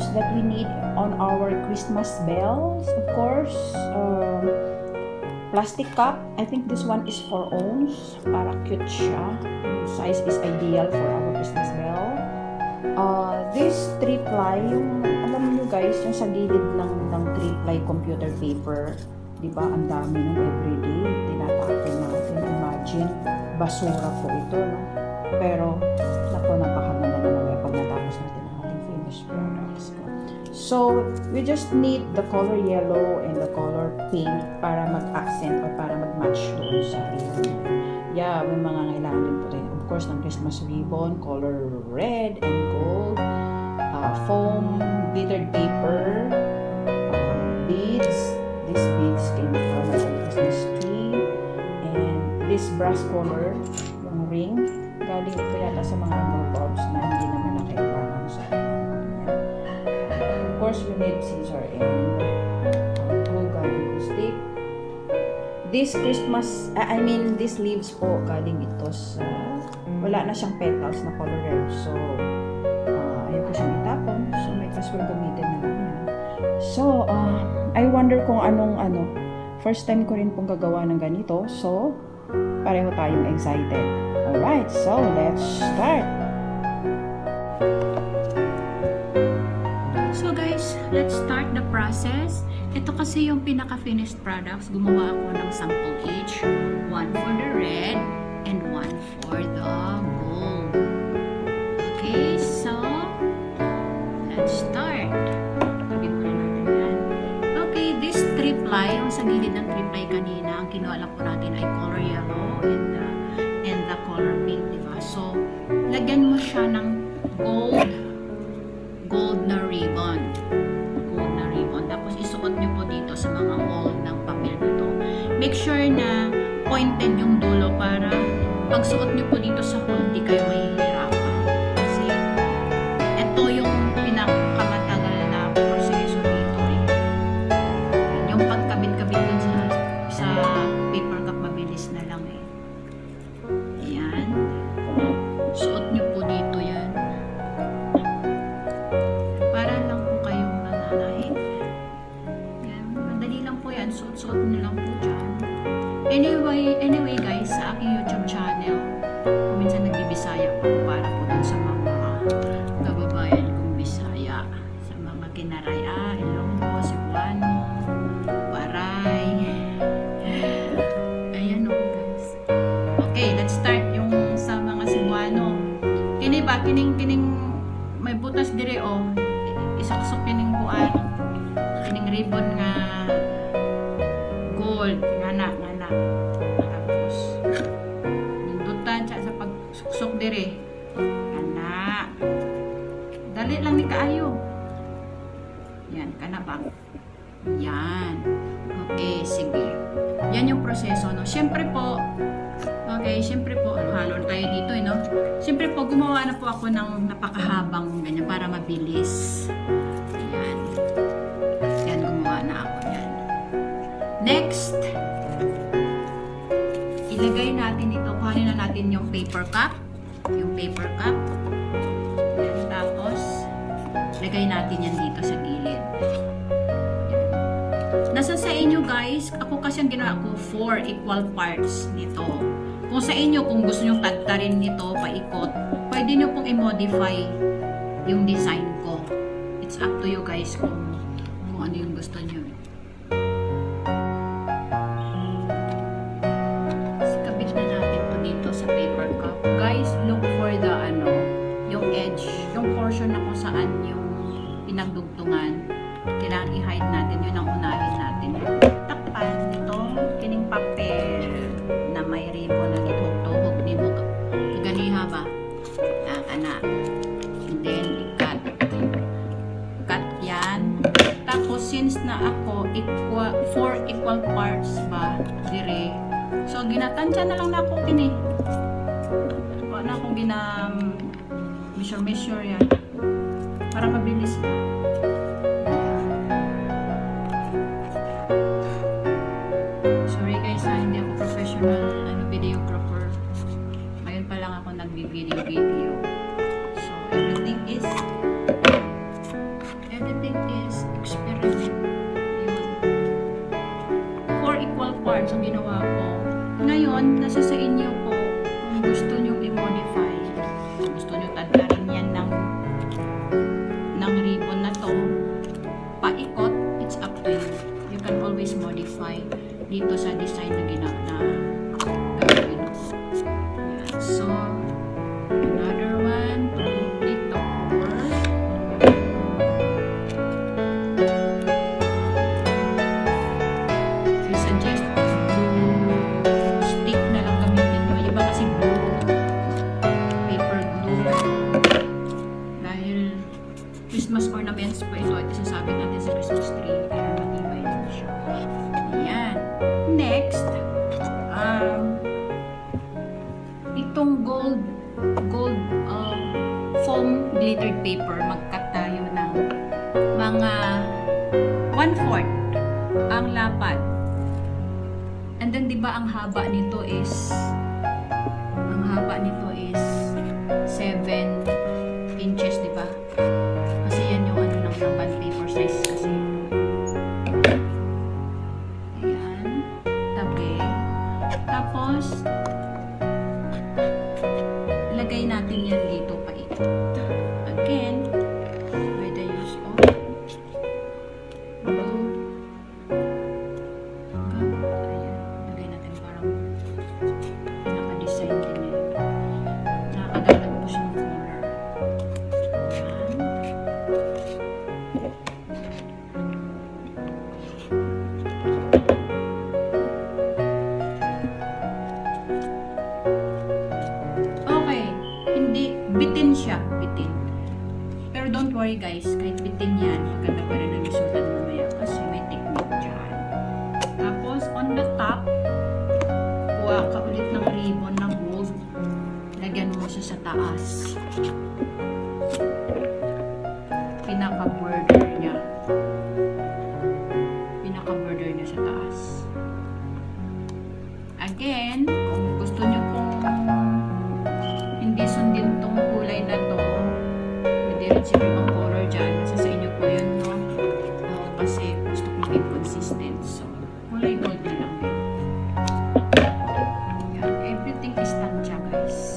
ornaments that we need on our Christmas bells, of course. Plastic cup. I think this one is 4 oz. Para cute siya. The size is ideal for our Christmas bell. This 3-ply, yung alam niyo guys, yung sa gilid ng 3-ply computer paper. Diba? Ang dami ng everyday. Tinatapin natin. Imagine, basura po ito. No? Pero, naku, napakaganda na naman pag natapos natin ang ating famous products. So, we just need the color yellow and the color pink para mag-accent or para mag-match doon sa ribbon. Yeah, may mga ngailangan din po tayo. Of course, ng Christmas ribbon, color red and gold, foam, glittered paper, beads. These beads came from the Christmas tree. And this brass collar, yung ring, galing ito yata sa mga bulbs na hindi naman nakailangan sa Of course, we need scissor and glue galing stick. This Christmas, this leaves po galing ito sa, wala na siyang petals na color red. So, ayaw ko siyang itapon. So, may kaswag gamitin na lang yan. So, I wonder kung anong. First time ko rin pong gagawa ng ganito. So, pareho tayong excited. Alright, so let's start! So guys, let's start the process. Ito kasi yung pinaka-finished products. Gumawa ako ng sample each. One for the red and one for the gold. Okay, so let's start. Yung sa gilid ng triply kanina, ang kinuha lang po natin ay color yellow and the color pink, diba? So, lagyan mo siya ng gold na ribbon. Tapos, isuot nyo po dito sa mga hole ng papel na to. Make sure na pointed yung dulo para pagsuot nyo po dito sa hole, di kayo mahihirapan. Kasi, ito yung Anyway guys, sa aking YouTube channel, minsan nagbibisaya po para po dun sa mga kababayan kong Bisaya, sa mga Kinaraya, Ilonggo, Cebuano, Waray. Ayan o guys. Okay, let's start yung sa mga Cebuano. Kini ba, kining may butas dire o. Isaksok kining buwan. Kining ribbon nga gold, nga na. Tapos, nindutan siya sa pagsuksok dire. Kana. Dali lang ni kaayo. Yan, kana ba? Yan. Okay, sige. Yan yung proseso, no? Siyempre po, halo tayo dito, eh, no? Siyempre po, gumawa na po ako ng napakahabang ganyan para mabilis. Yan. Yan, gumawa na ako. Yan. Next, ilagay natin ito. Kuhanin na natin yung paper cup. Yan, tapos, ilagay natin yan dito sa gilid. Yan. Nasa sa inyo guys, ako kasi ang ginawa ko 4 equal parts nito. Kung sa inyo, kung gusto nyo tagtarin nito, paikot, pwede nyo pong i-modify yung design ko. It's up to you guys kung ano yung gusto nyo. Na kung saan yung pinagdugtungan, kailangan i-hide natin yun ang unahin natin. Takpan itong kining papel na may ribbon na gituhog-tuhog ni mo. Kaganiha ba? Nakana. And then, i-cut. Cut yan. Tapos, since na ako 4 equal parts ba, dire. So, ginatansya na lang na ako kini. Ano na akong measure yan. Para mabilis na. Sorry guys, hindi ako professional videographer. Ngayon pa lang ako nagbi-video. So, everything is nasa sa inyo po kung gusto nyo i-modify. Gusto nyo tadyarin yan ng ribbon na to. Paikot, it's up to you. You can always modify dito sa design na gagawin ko. So, another one. Christmas ornaments po ito at isasabi natin sa Christmas tree para matibay din siya. Ayan. Next, itong gold foam glittered paper. Mag-cut tayo ng mga 1/4 ang lapad. And then, di ba ang haba nito is 7 inches, di ba? Ilagay natin yan dito pa ito. Again, with the use of gold. Ayan, ilagay natin parang naka-design din yan. Nakakadalag po siya ng color. Ayan. Bitin siya, bitin. Pero don't worry guys, kahit bitin yan, maganda pa rin ang resulta mamaya kasi may technique dyan. Tapos, on the top, kuha ka ulit ng ribbon ng gold. Lagyan mo siya sa taas. Pinaka-border niya. Pinaka-border niya sa taas. Again, kung gusto niyo pong hindi sundin tong kulay na to, diretso yung color dyan, nasa sa inyo po yun, no? Kasi gusto ko maging consistent, so kulay gold na lang din. Ayan, everything is tansya guys.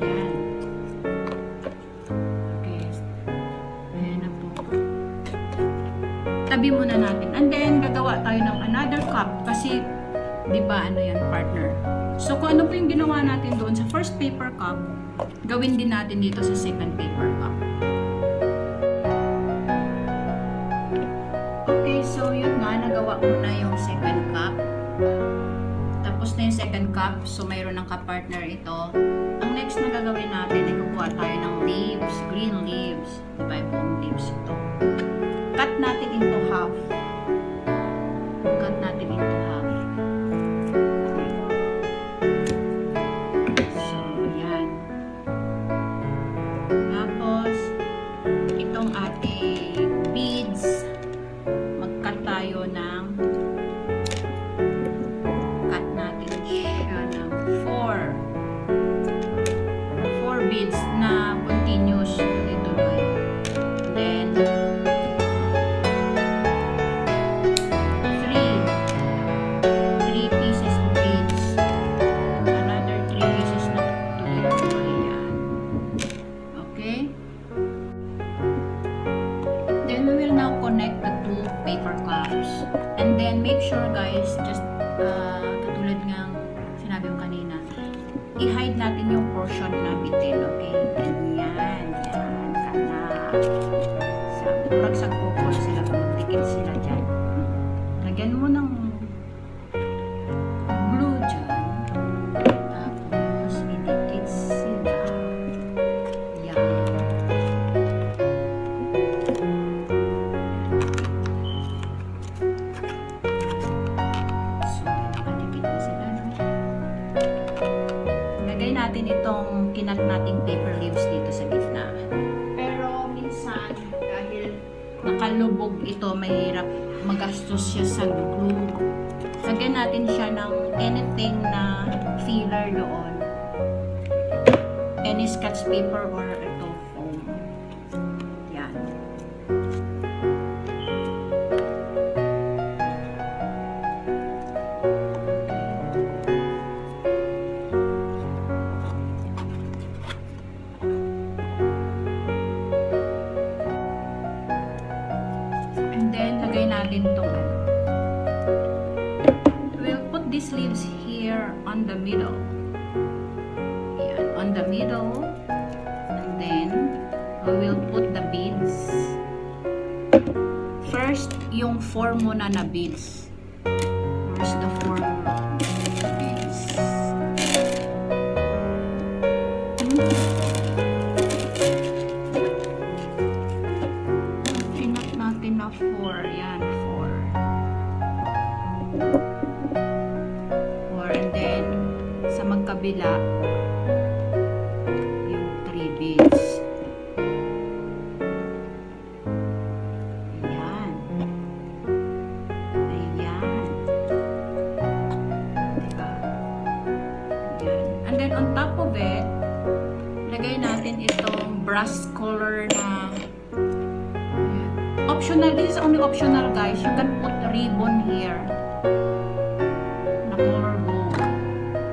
Ayan, okay, ayan na po, tabi muna natin. And then gagawa tayo ng another cup kasi di ba ano yan, partner? So kung ano po yung ginawa natin doon sa first paper cup, gawin din natin dito sa second paper cup. Okay, so yun nga, nagawa ko na yung second cup. Tapos na yung second cup, so mayroon ng ka-partner ito. Ang next na gagawin natin ay kukuha tayo ng leaves, green leaves, di ba yung leaves ito? Cut natin into half. Cut natin into half. So, ayan. Tapos, itong ating beads, mag-cut tayo ng four beads na continuous dito doon. Then, and then make sure guys, just katulad ng sinabi ko kanina, i-hide natin yung portion na bitin, okay? Ganyan, ganyan ka na. Murag sagpukol sila, magtikit sila dyan. Lagyan mo ng glue dyan. Tapos, itikit sila. Natin itong kinat nating paper leaves dito sa gitna. Pero minsan, dahil nakalubog ito, mahirap, magastos siya sa glue. Lagyan natin siya ng anything na filler doon. Any scotch paper or ito foam. Yan. din tong. We'll put these leaves here on the middle. Ayan, on the middle. And then, we will put the beads. First, yung four muna na beads. First, the four beads. Four, and then sa magkabila yung 3 beads. Ayan, ayan, diba? Ayan, and then on top of it lagay natin itong brass color na. Optional, this is only optional, guys. You can put ribbon here. Na color gold.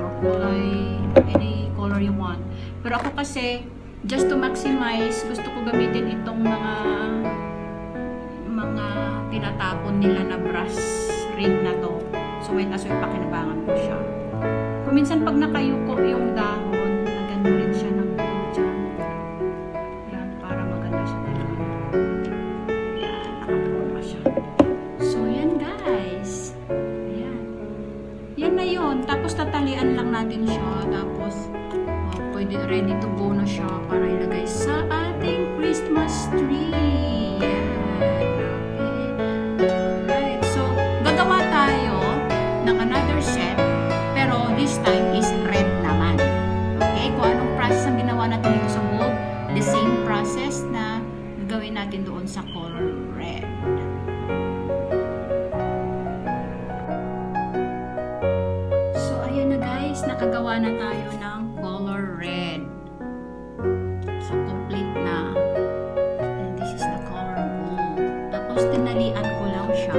Or kulay, any color you want. Pero ako kasi, just to maximize, gusto ko gamitin itong mga tinatapon nila na brass ring na to. So, wait, aso ipakinabangan ko siya. Kuminsan, pag nakayuko yung dahon, naganda rin siya ng tatalian lang natin siya, tapos pwede ready to go na siya para ilagay sa ating Christmas tree. Alright, so gagawa tayo ng another set, pero this time is red naman. Okay, kung anong process ang ginawa natin dito sa gold, the same process na gawin natin doon sa color red. Nakagawa na tayo ng color red. So, complete na. And this is the color gold. Tapos, tinalian ko lang siya.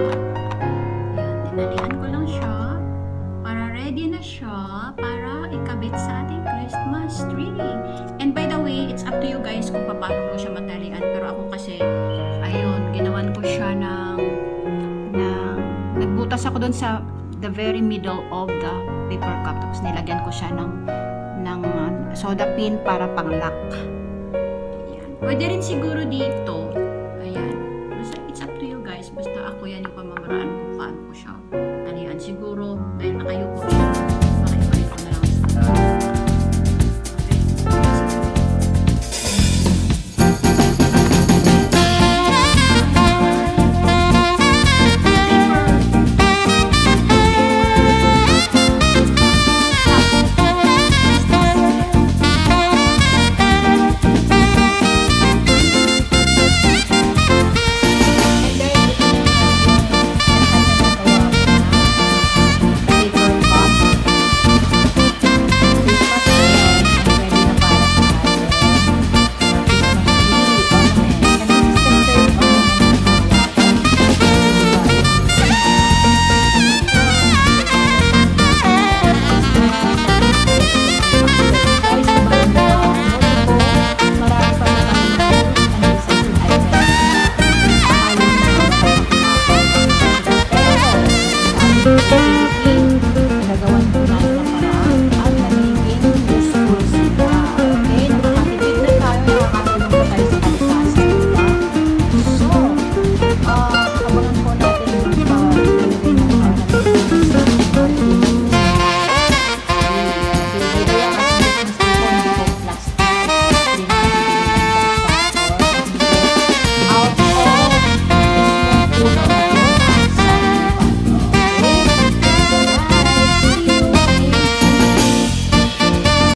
Ayan, tinalian ko lang siya. Para ready na siya. Para ikabit sa ating Christmas tree. And by the way, it's up to you guys kung paano mo siya matalian. Pero ako kasi, ayun, ginawan ko siya ng nagbutas ako dun sa the very middle of the paper cup, tapos nilagyan ko siya ng soda pin para pang-lock. Ayan. Pwede rin siguro dito. Ayan. It's up to you guys. Basta ako yan yung pamamaraan kung paano ko siya. Ayan. Siguro, dahil nakayuko